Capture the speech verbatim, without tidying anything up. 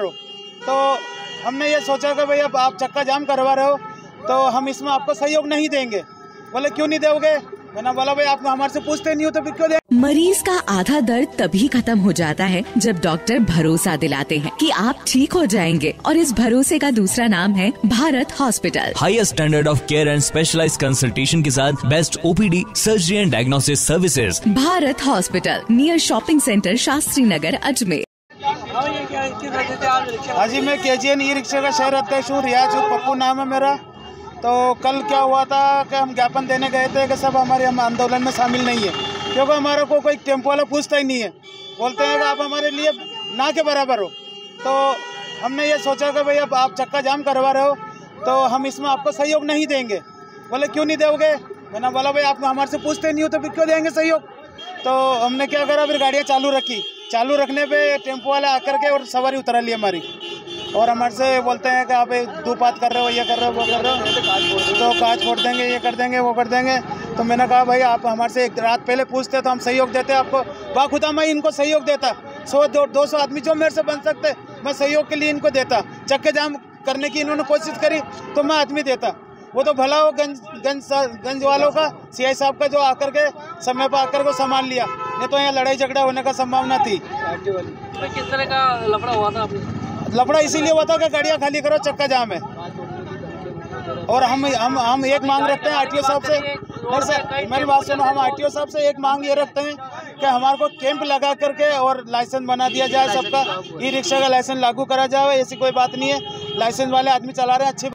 तो हमने ये सोचा कि भाई अब आप चक्का जाम करवा रहे हो तो हम इसमें आपको सहयोग नहीं देंगे। बोले क्यों नहीं दोगे? मैंने बोला भाई आपको हमारे से पूछते नहीं हो तो फिर क्यों दे। मरीज का आधा दर्द तभी खत्म हो जाता है जब डॉक्टर भरोसा दिलाते हैं कि आप ठीक हो जाएंगे, और इस भरोसे का दूसरा नाम है Bharat hospital. Highest standard of care and specialised consultation के साथ best OPD, surgery and diagnostic services. Bharat hospital near shopping centre, Shastri Nagar, Ajmer. हाँ जी, मैं के जी एन ई रिक्शा का शहर अध्यक्ष हूँ। रियाज पप्पू नाम है मेरा। तो कल क्या हुआ था कि हम ज्ञापन देने गए थे कि सब हमारे हम आंदोलन में शामिल नहीं है, क्योंकि हमारे को कोई टेम्पो वाला पूछता ही नहीं है। बोलते हैं कि आप हमारे लिए ना के बराबर हो। तो हमने ये सोचा कि भाई अब आप चक्का जाम करवा रहे हो तो हम इसमें आपको सहयोग नहीं देंगे। बोले क्यों नहीं दोगे? मैंने बोला भाई आप हमारे से पूछते नहीं हो तो फिर क्यों देंगे सहयोग। तो हमने क्या करा, फिर गाड़ियाँ चालू रखी। चालू रखने पे टेम्पो वाला आकर के और सवारी उतरा ली हमारी, और हमारे से बोलते हैं कि आप धूपपात कर रहे हो, ये कर रहे हो, वो कर रहे हो, तो कांच फोड़ देंगे, ये कर देंगे, वो कर देंगे। तो मैंने कहा भाई आप हमारे से एक रात पहले पूछते तो हम सहयोग देते आपको। बाखुदा मैं इनको सहयोग देता, सौ दो, दो सौ आदमी जो मेरे से बन सकते मैं सहयोग के लिए इनको देता। चक्के जाम करने की इन्होंने कोशिश करी तो मैं आदमी देता। वो तो भला हो गंज गंज गंज वालों का सी आई साहब का जो आकर के समय पर आकर को संभाल लिया, नहीं तो यहाँ लड़ाई झगड़ा होने का संभावना थी। किस तरह का लफड़ा हुआ था? लफड़ा इसीलिए हुआ था कि गाड़ियाँ खाली करो, चक्का जाम है। और हम हम हम एक मांग रखते हैं आरटीओ साहब से, मेरी बात सुनो, हम आरटीओ साहब से एक मांग ये रखते हैं कि हमारे को कैंप लगा करके और लाइसेंस बना दिया जाए सबका, ई रिक्शा का लाइसेंस लागू करा जाए। ऐसी कोई बात नहीं है, लाइसेंस वाले आदमी चला रहे हैं अच्छे।